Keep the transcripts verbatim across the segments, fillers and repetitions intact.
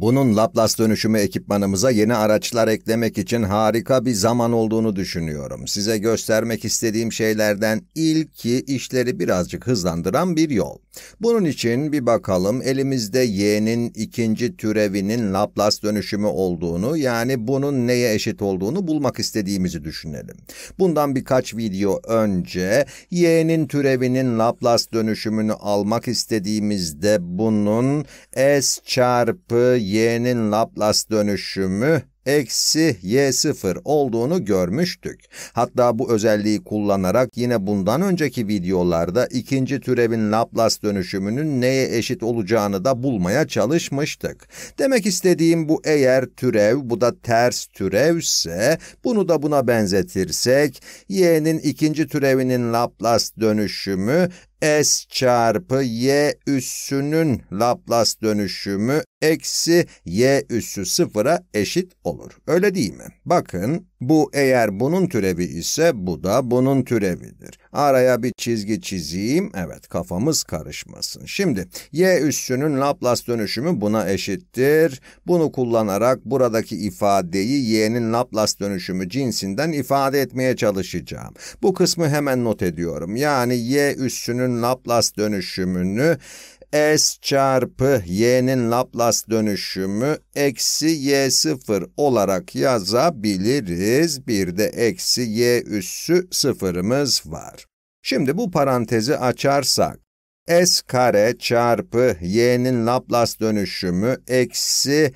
Bunun Laplace dönüşümü ekipmanımıza yeni araçlar eklemek için harika bir zaman olduğunu düşünüyorum. Size göstermek istediğim şeylerden ilki işleri birazcık hızlandıran bir yol. Bunun için bir bakalım elimizde y'nin ikinci türevinin Laplace dönüşümü olduğunu, yani bunun neye eşit olduğunu bulmak istediğimizi düşünelim. Bundan birkaç video önce y'nin türevinin Laplace dönüşümünü almak istediğimizde bunun s çarpı y'nin Laplace dönüşümü eksi y sıfır olduğunu görmüştük. Hatta bu özelliği kullanarak yine bundan önceki videolarda ikinci türevin Laplace dönüşümünün neye eşit olacağını da bulmaya çalışmıştık. Demek istediğim bu, eğer türev bu da ters türevse, bunu da buna benzetirsek y'nin ikinci türevinin Laplace dönüşümü s çarpı y üssünün Laplace dönüşümü eksi y üssü sıfıra eşit olur. Öyle değil mi? Bakın, bu eğer bunun türevi ise bu da bunun türevidir. Araya bir çizgi çizeyim. Evet, kafamız karışmasın. Şimdi y üssünün Laplace dönüşümü buna eşittir. Bunu kullanarak buradaki ifadeyi y'nin Laplace dönüşümü cinsinden ifade etmeye çalışacağım. Bu kısmı hemen not ediyorum. Yani y üssünün Laplace dönüşümünü s çarpı y'nin Laplace dönüşümü eksi y sıfır olarak yazabiliriz. Bir de eksi y üssü sıfırımız var. Şimdi bu parantezi açarsak, s kare çarpı y'nin Laplace dönüşümü eksi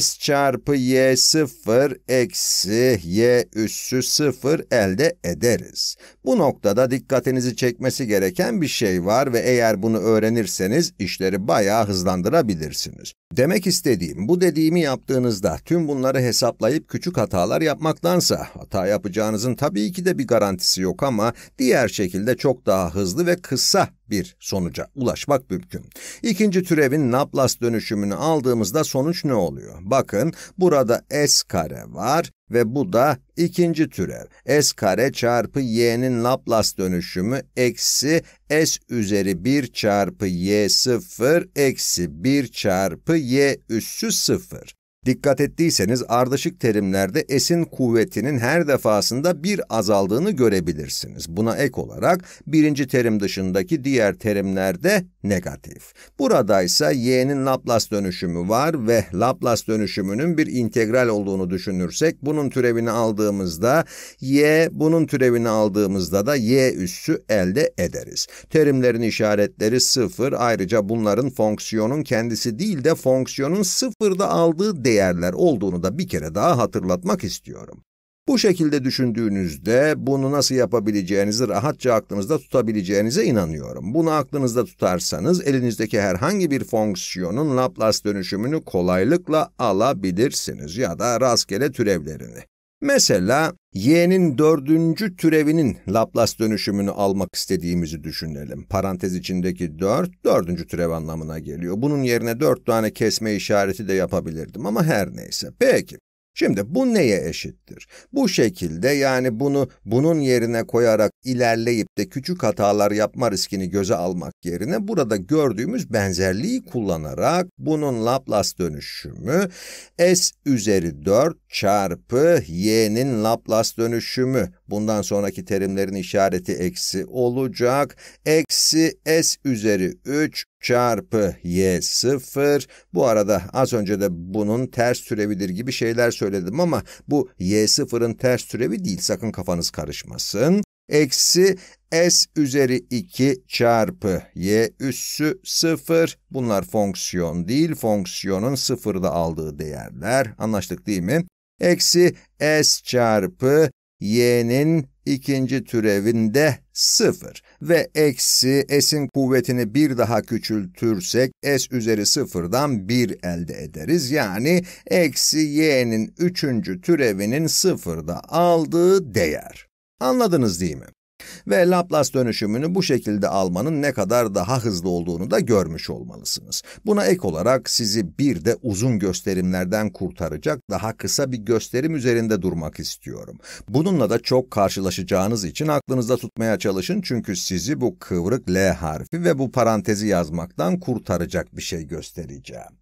s çarpı y sıfır eksi y üssü sıfır elde ederiz. Bu noktada dikkatinizi çekmesi gereken bir şey var ve eğer bunu öğrenirseniz işleri bayağı hızlandırabilirsiniz. Demek istediğim, bu dediğimi yaptığınızda tüm bunları hesaplayıp küçük hatalar yapmaktansa, hata yapacağınızın tabii ki de bir garantisi yok ama diğer şekilde çok daha hızlı ve kısa bir sonuca ulaşmak mümkün. İkinci türevin Laplace dönüşümünü aldığımızda sonuç ne oluyor? Bakın, burada s kare var ve bu da ikinci türev. S kare çarpı y'nin Laplace dönüşümü eksi s üzeri bir çarpı y sıfır eksi bir çarpı y üssü sıfır. Dikkat ettiyseniz ardışık terimlerde s'in kuvvetinin her defasında bir azaldığını görebilirsiniz. Buna ek olarak birinci terim dışındaki diğer terimlerde negatif. Burada ise y'nin Laplace dönüşümü var ve Laplace dönüşümünün bir integral olduğunu düşünürsek bunun türevini aldığımızda y, bunun türevini aldığımızda da y üssü elde ederiz. Terimlerin işaretleri sıfır, ayrıca bunların fonksiyonun kendisi değil de fonksiyonun sıfırda aldığı değerler olduğunu da bir kere daha hatırlatmak istiyorum. Bu şekilde düşündüğünüzde bunu nasıl yapabileceğinizi rahatça aklınızda tutabileceğinize inanıyorum. Bunu aklınızda tutarsanız elinizdeki herhangi bir fonksiyonun Laplace dönüşümünü kolaylıkla alabilirsiniz ya da rastgele türevlerini. Mesela y'nin dördüncü türevinin Laplace dönüşümünü almak istediğimizi düşünelim. Parantez içindeki dört, dördüncü türev anlamına geliyor. Bunun yerine dört tane kesme işareti de yapabilirdim ama her neyse. Peki, şimdi bu neye eşittir? Bu şekilde, yani bunu bunun yerine koyarak ilerleyip de küçük hatalar yapma riskini göze almak yerine burada gördüğümüz benzerliği kullanarak bunun Laplace dönüşümü s üzeri dört çarpı y'nin Laplace dönüşümü, bundan sonraki terimlerin işareti eksi olacak, eksi s üzeri üç çarpı y sıfır. Bu arada az önce de bunun ters türevidir gibi şeyler söyledim ama bu y sıfırın ters türevi değil, sakın kafanız karışmasın. Eksi s üzeri iki çarpı y üssü sıfır. Bunlar fonksiyon değil, fonksiyonun sıfırda aldığı değerler. Anlaştık değil mi? Eksi s çarpı y'nin ikinci türevinde sıfır ve eksi s'in kuvvetini bir daha küçültürsek s üzeri sıfırdan bir elde ederiz. Yani eksi y'nin üçüncü türevinin sıfırda aldığı değer. Anladınız değil mi? Ve Laplace dönüşümünü bu şekilde almanın ne kadar daha hızlı olduğunu da görmüş olmalısınız. Buna ek olarak sizi bir de uzun gösterimlerden kurtaracak daha kısa bir gösterim üzerinde durmak istiyorum. Bununla da çok karşılaşacağınız için aklınızda tutmaya çalışın, çünkü sizi bu kıvrık L harfi ve bu parantezi yazmaktan kurtaracak bir şey göstereceğim.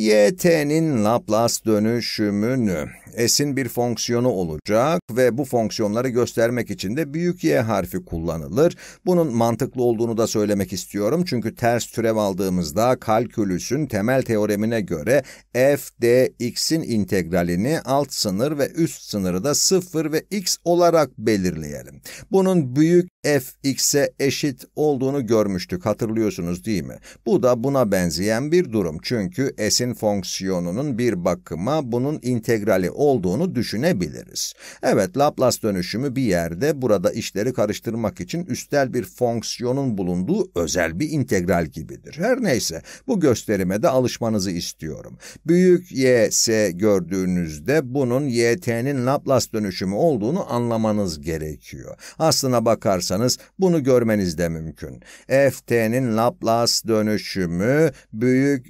y t'nin Laplace dönüşümünü, s'in bir fonksiyonu olacak ve bu fonksiyonları göstermek için de büyük Y harfi kullanılır. Bunun mantıklı olduğunu da söylemek istiyorum çünkü ters türev aldığımızda kalkülüsün temel teoremine göre f dx'in integralini alt sınır ve üst sınırı da sıfır ve x olarak belirleyelim. Bunun büyük f x'e eşit olduğunu görmüştük, hatırlıyorsunuz değil mi? Bu da buna benzeyen bir durum çünkü s'in fonksiyonunun bir bakıma bunun integrali olduğunu düşünebiliriz. Evet, Laplace dönüşümü bir yerde burada işleri karıştırmak için üstel bir fonksiyonun bulunduğu özel bir integral gibidir. Her neyse, bu gösterime de alışmanızı istiyorum. Büyük Y S gördüğünüzde bunun y t'nin Laplace dönüşümü olduğunu anlamanız gerekiyor. Aslına bakarsanız bunu görmeniz de mümkün. f t'nin Laplace dönüşümü büyük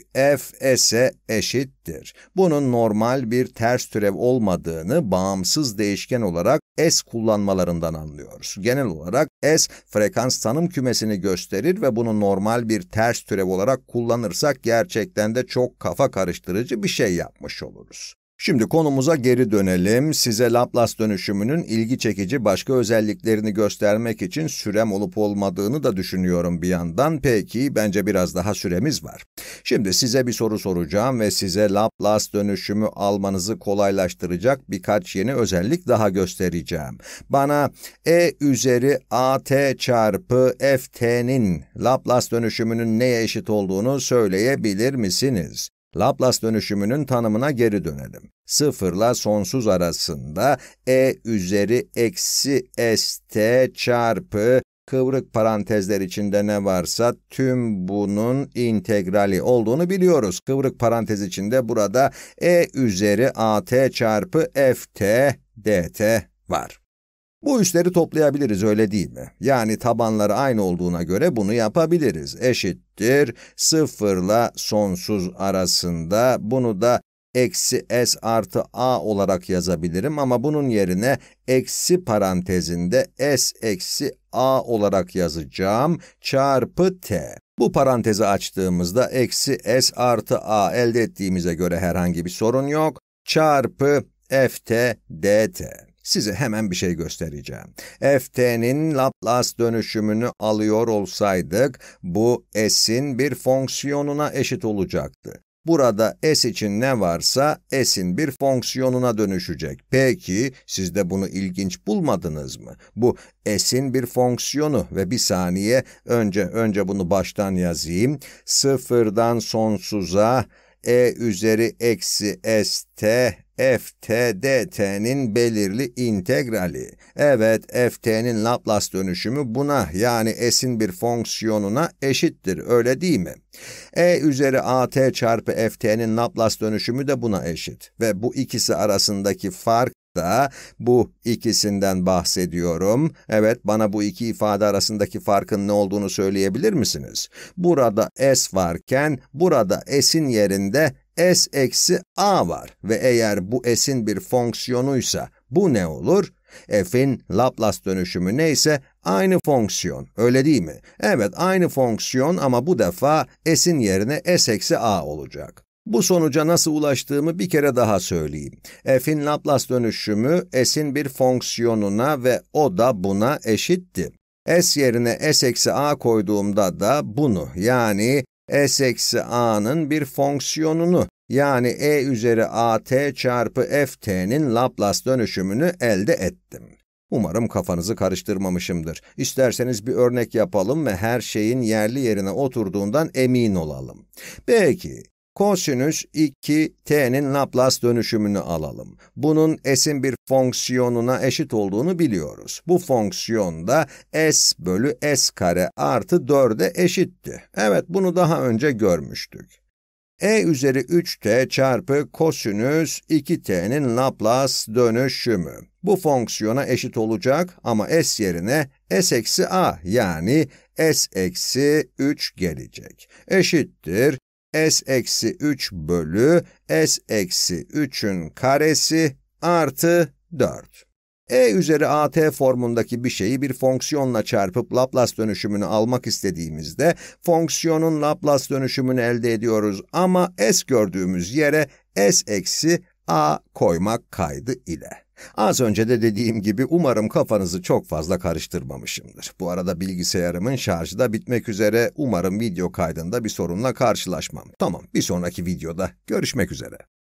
f s'e eşittir. Bunun normal bir ters türev olmadığını bağımsız değişken olarak s kullanmalarından anlıyoruz. Genel olarak s frekans tanım kümesini gösterir ve bunu normal bir ters türev olarak kullanırsak gerçekten de çok kafa karıştırıcı bir şey yapmış oluruz. Şimdi konumuza geri dönelim. Size Laplace dönüşümünün ilgi çekici başka özelliklerini göstermek için sürem olup olmadığını da düşünüyorum bir yandan. Peki, bence biraz daha süremiz var. Şimdi size bir soru soracağım ve size Laplace dönüşümü almanızı kolaylaştıracak birkaç yeni özellik daha göstereceğim. Bana e üzeri at çarpı ft'nin Laplace dönüşümünün neye eşit olduğunu söyleyebilir misiniz? Laplace dönüşümünün tanımına geri dönelim. Sıfırla sonsuz arasında e üzeri eksi st çarpı kıvrık parantezler içinde ne varsa tüm bunun integrali olduğunu biliyoruz. Kıvrık parantez içinde burada e üzeri at çarpı ft dt var. Bu üstleri toplayabiliriz, öyle değil mi? Yani tabanları aynı olduğuna göre bunu yapabiliriz. Eşittir sıfırla sonsuz arasında, bunu da eksi s artı a olarak yazabilirim ama bunun yerine eksi parantezinde s eksi a olarak yazacağım, çarpı t. Bu parantezi açtığımızda eksi s artı a elde ettiğimize göre herhangi bir sorun yok, çarpı ft dt. Size hemen bir şey göstereceğim. F T'nin Laplace dönüşümünü alıyor olsaydık, bu s'in bir fonksiyonuna eşit olacaktı. Burada s için ne varsa s'in bir fonksiyonuna dönüşecek. Peki, siz de bunu ilginç bulmadınız mı? Bu s'in bir fonksiyonu ve bir saniye önce, önce bunu baştan yazayım. Sıfırdan sonsuza e üzeri eksi st ft dt'nin belirli integrali. Evet, ft'nin Laplace dönüşümü buna, yani s'in bir fonksiyonuna eşittir, öyle değil mi? e üzeri at çarpı ft'nin Laplace dönüşümü de buna eşit. Ve bu ikisi arasındaki fark da, bu ikisinden bahsediyorum. Evet, bana bu iki ifade arasındaki farkın ne olduğunu söyleyebilir misiniz? Burada s varken, burada s'in yerinde s eksi a var ve eğer bu s'in bir fonksiyonuysa bu ne olur? F'in Laplace dönüşümü neyse aynı fonksiyon, öyle değil mi? Evet, aynı fonksiyon ama bu defa s'in yerine s eksi a olacak. Bu sonuca nasıl ulaştığımı bir kere daha söyleyeyim. F'in Laplace dönüşümü s'in bir fonksiyonuna ve o da buna eşitti. S yerine s eksi a koyduğumda da bunu, yani s eksi a'nın bir fonksiyonunu, yani e üzeri at çarpı ft'nin Laplace dönüşümünü elde ettim. Umarım kafanızı karıştırmamışımdır. İsterseniz bir örnek yapalım ve her şeyin yerli yerine oturduğundan emin olalım. Peki, kosinüs iki t'nin Laplace dönüşümünü alalım. Bunun s'in bir fonksiyonuna eşit olduğunu biliyoruz. Bu fonksiyon da s bölü s kare artı dörde eşitti. Evet, bunu daha önce görmüştük. e üzeri üç t çarpı kosinüs iki t'nin Laplace dönüşümü. Bu fonksiyona eşit olacak ama s yerine s eksi a, yani s eksi üç gelecek. Eşittir s eksi üç bölü s eksi üçün karesi artı dört. E üzeri at formundaki bir şeyi bir fonksiyonla çarpıp Laplace dönüşümünü almak istediğimizde fonksiyonun Laplace dönüşümünü elde ediyoruz ama s gördüğümüz yere s eksi a koymak kaydı ile. Az önce de dediğim gibi umarım kafanızı çok fazla karıştırmamışımdır. Bu arada bilgisayarımın şarjı da bitmek üzere. Umarım video kaydında bir sorunla karşılaşmam. Tamam, bir sonraki videoda görüşmek üzere.